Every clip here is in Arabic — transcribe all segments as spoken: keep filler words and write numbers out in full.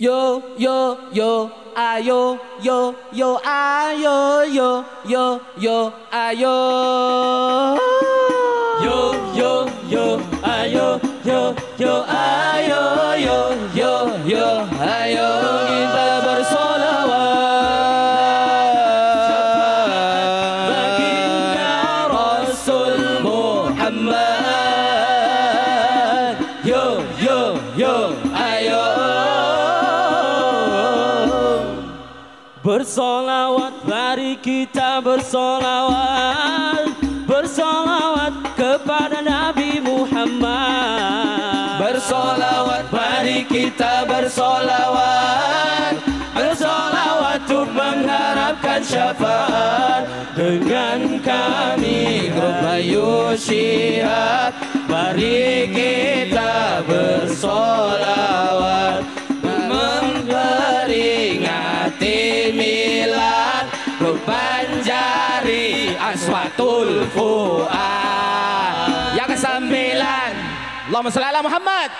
Yo, yo, yo, ayo, yo, yo, ayo, yo, yo, yo, ayo. Yo, yo, yo, ayo, yo, yo, ayo, yo, yo, yo, ayo. Kita bersolawat baginda Rasul Muhammad. Yo, yo, yo, ayo. Bersolawat, mari kita bersolawat, bersolawat kepada Nabi Muhammad. Bersolawat, mari kita bersolawat, bersolawat untuk mengharapkan syafaat. Dengan kami grup Hayyu Shihab, mari kita bersolawat, memperingati milad, membanjari aswatul fuad. Yang kesembilan, Allahumma shalli ala Muhammad.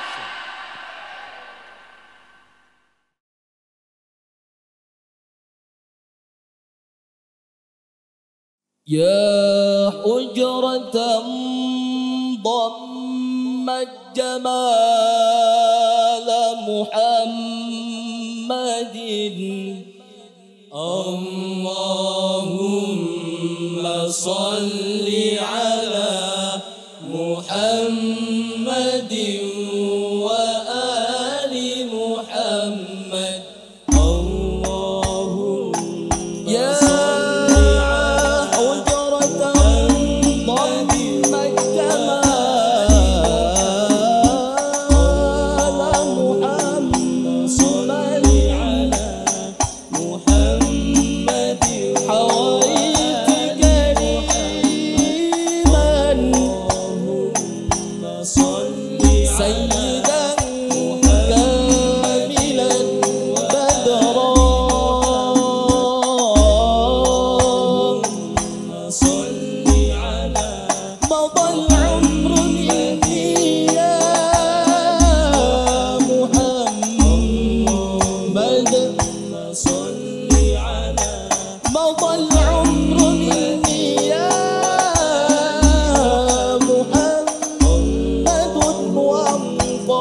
يا حجرة ضمت جمال محمد اللهم صل على محمد وآل محمد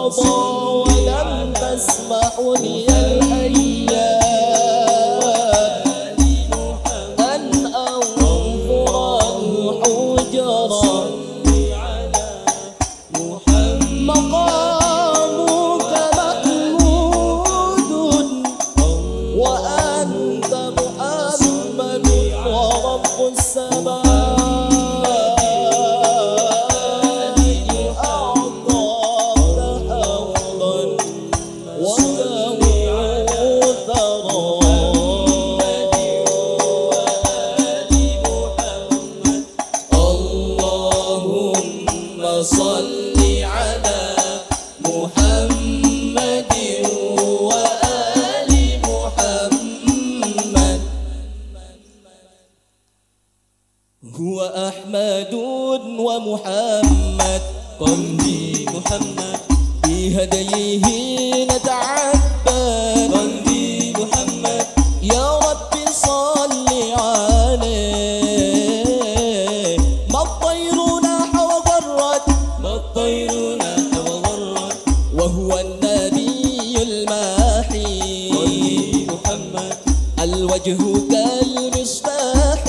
ولم تسمعني الأيام أن أنظر الحجرة مقامك محمود وأنت مؤمن ورب السماء صلي على محمد وآل محمد. هو أحمد ومحمد قلبي محمد بهديه نتعبد قلبي محمد يا ربي صل عليه. ما الطير الطير ناح وغرد وهو النبي الماحي قلبي محمد الوجه كالمصباح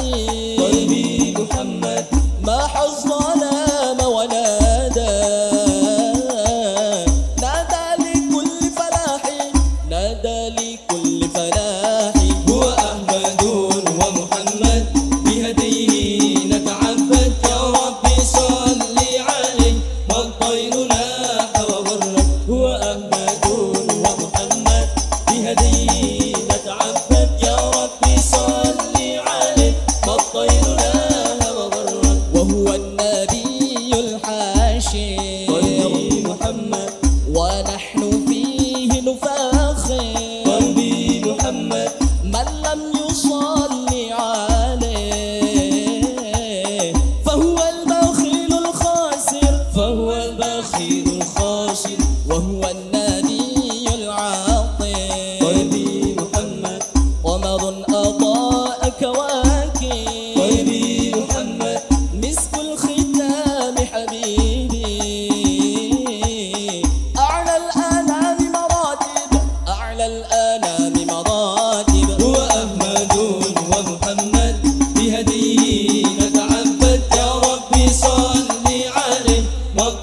قلبي محمد ما حظ نام ونادى نادى لكل فلاح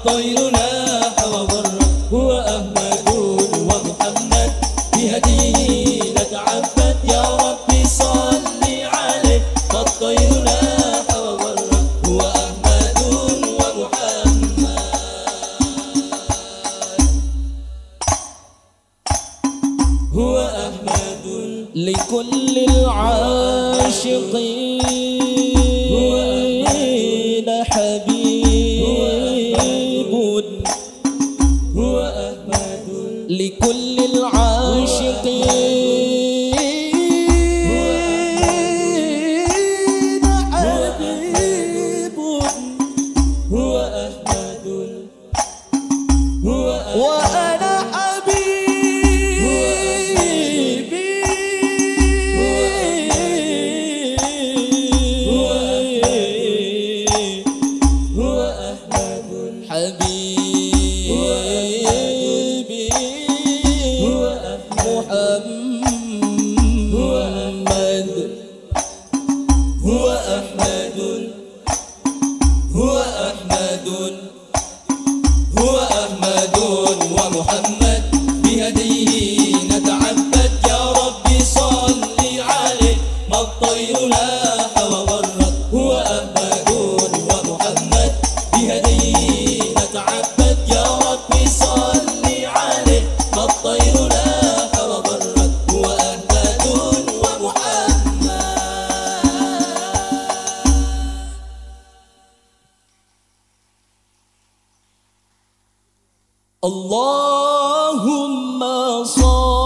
الطير لاح وضر هو أحمد ومحمد بهديه نتعبد يا ربي صل عليه فالطير لاح وضر هو أحمد ومحمد. هو أحمد لكل العاشقين هو أحمد حبيب لكل العاشقين حبيب هو أحمد هو أحمد وأنا حبيبي هو أحمد هو أحمد حبيبي محمد هو أحمد هو أحمد هو أحمد ومحمد بهديه نتعبد يا ربي صل عليه ما الطير لاح وغرت هو أحمد ومحمد بهديه نتعبد يا ربي صل عليه ما الطير لاح اللهم صل على محمد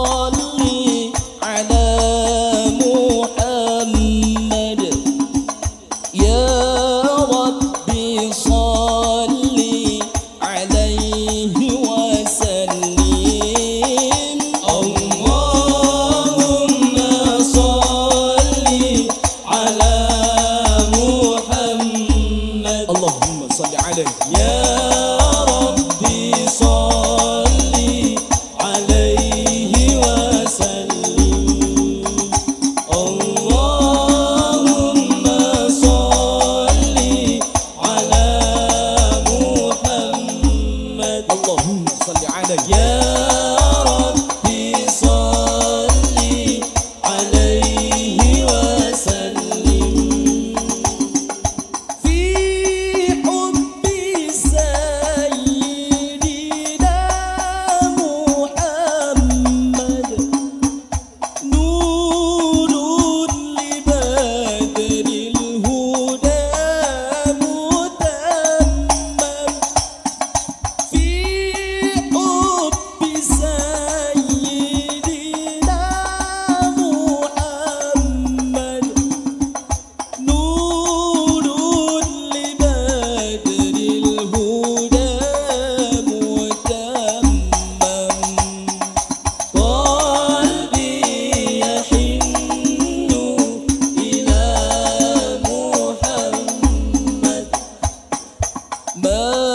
يا ربي صل عليه وسلم. اللهم صل على محمد اللهم صل عليه يا ما